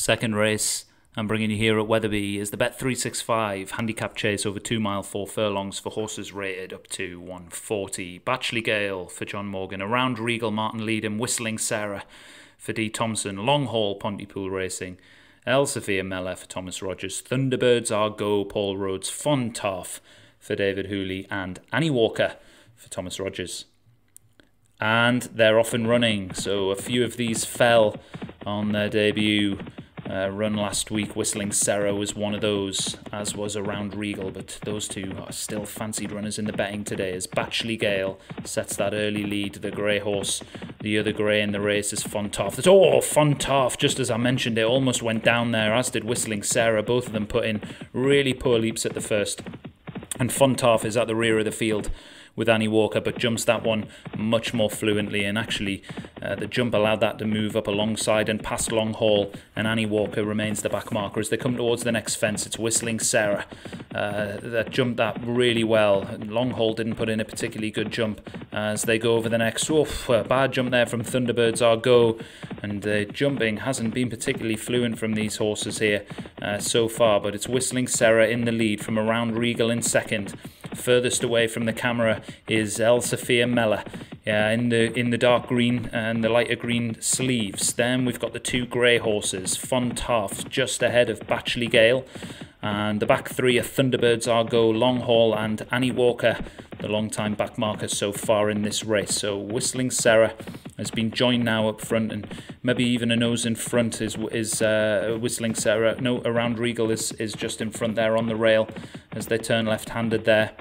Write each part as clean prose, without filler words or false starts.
Second race I'm bringing you here at Wetherby is the Bet365 handicap chase over 2 mile, 4 furlongs for horses rated up to 140. Batchley Gale for John Morgan, Around Regal, Martin Leadham, Whistling Sarah for D. Thompson, Long Haul Pontypool Racing, Elsafia Mella for Thomas Rogers, Thunderbirds Are Go, Paul Rhodes, Fontarf for David Hooley, and Annie Walker for Thomas Rogers. And they're off and running, so a few of these fell on their debut run last week. Whistling Sarah was one of those, as was Around Regal, but those two are still fancied runners in the betting today as Batchley Gale sets that early lead to the grey horse. The other grey in the race is Fontarf. Oh, Fontarf, just as I mentioned, it almost went down there, as did Whistling Sarah. Both of them put in really poor leaps at the first. And Fontarf is at the rear of the field with Annie Walker, but jumps that one much more fluently, and actually the jump allowed that to move up alongside and past Long Haul, and Annie Walker remains the back marker as they come towards the next fence. It's Whistling Sarah that jumped that really well. Long Haul didn't put in a particularly good jump as they go over the next. Oof, a bad jump there from Thunderbirds Are Go, and jumping hasn't been particularly fluent from these horses here so far, but it's Whistling Sarah in the lead from Around Regal in second. Furthest away from the camera is Elsafia Mella in the dark green and the lighter green sleeves. Then we've got the two grey horses, Fontarf just ahead of Batchley Gale, and the back three are Thunderbirds Are Go, Long Haul, and Annie Walker, the long-time back marker so far in this race. So Whistling Sarah has been joined now up front, and maybe even a nose in front is Whistling Sarah. No, Around Regal is just in front there on the rail as they turn left-handed there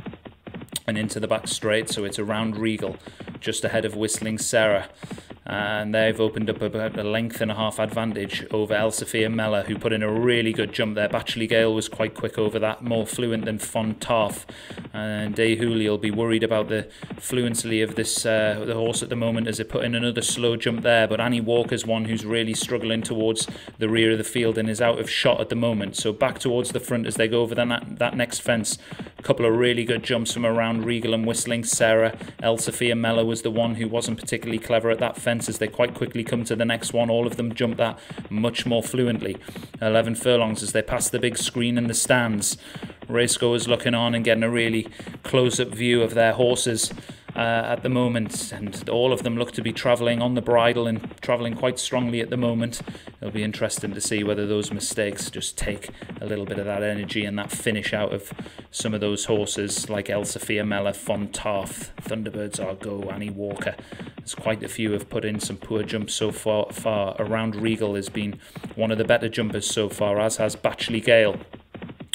and into the back straight. So it's Around Regal just ahead of Whistling Sarah. And they've opened up about a length and a half advantage over Elsafia Mella, who put in a really good jump there. Batchley Gale was quite quick over that, more fluent than Fontarf. And Dave Hooley will be worried about the fluency of this the horse at the moment as they put in another slow jump there. But Annie Walker's one who's really struggling towards the rear of the field and is out of shot at the moment. So back towards the front as they go over that next fence. A couple of really good jumps from Around Regal and Whistling Sarah. Elsafia Mella was the one who wasn't particularly clever at that fence. As they quite quickly come to the next one, all of them jump that much more fluently. 11 furlongs as they pass the big screen and the stands. Racegoers looking on and getting a really close-up view of their horses at the moment, and all of them look to be travelling on the bridle and travelling quite strongly at the moment. It'll be interesting to see whether those mistakes just take a little bit of that energy and that finish out of some of those horses like Elsafia Mella, Fontarf, Thunderbirds Are Go, Annie Walker. There's quite a few have put in some poor jumps so far. Around Regal has been one of the better jumpers so far, as has Batchley Gale.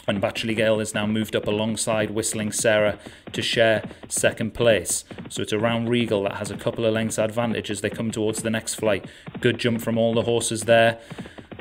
And Batchley Gale has now moved up alongside Whistling Sarah to share second place. So it's Around Regal that has a couple of lengths advantage as they come towards the next flight. Good jump from all the horses there.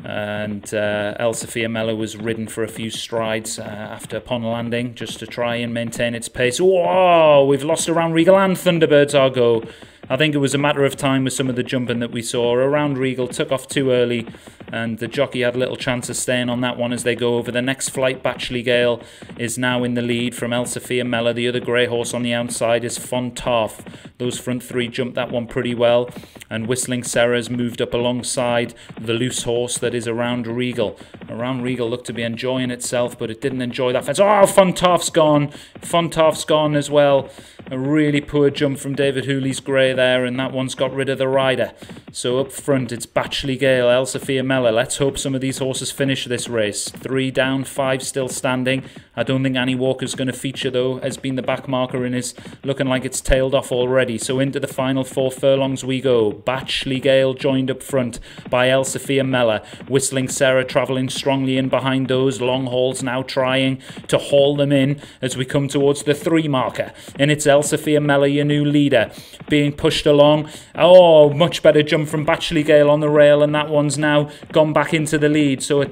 And Elsafia Mella was ridden for a few strides after upon landing just to try and maintain its pace. Whoa! We've lost Around Regal and Thunderbirds Are Go. I think it was a matter of time with some of the jumping that we saw. Around Regal took off too early, and the jockey had little chance of staying on that one as they go over the next flight. Batchley Gale is now in the lead from Elsafia Mella. The other grey horse on the outside is Fontarf. Those front three jumped that one pretty well, and Whistling Sarah's moved up alongside the loose horse that is Around Regal. Around Regal looked to be enjoying itself, but it didn't enjoy that fence. Oh, Fontarf's gone. Fontarf's gone as well. A really poor jump from David Hooley's grey there, and that one's got rid of the rider. So up front, it's Batchley Gale, Elsafia Mella. Let's hope some of these horses finish this race. 3 down, 5 still standing. I don't think Annie Walker's going to feature, though, has been the back marker and is looking like it's tailed off already. So into the final 4 furlongs we go. Batchley Gale joined up front by Elsafia Mella. Whistling Sarah travelling strongly in behind those. Long Haul's now trying to haul them in as we come towards the 3 marker. And it's Elsafia Mella, your new leader, being pushed along. Oh, much better jump from Batchley Gale on the rail, and that one's now gone back into the lead. So a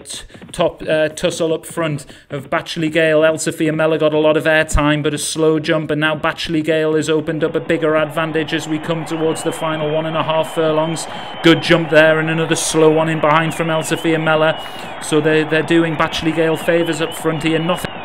top tussle up front of Batchley Gale. Elsafia Mella got a lot of airtime, but a slow jump, and now Batchley Gale has opened up a bigger advantage as we come towards the final 1.5 furlongs. Good jump there, and another slow one in behind from Elsafia Mella. So they're doing Batchley Gale favours up front here. Nothing.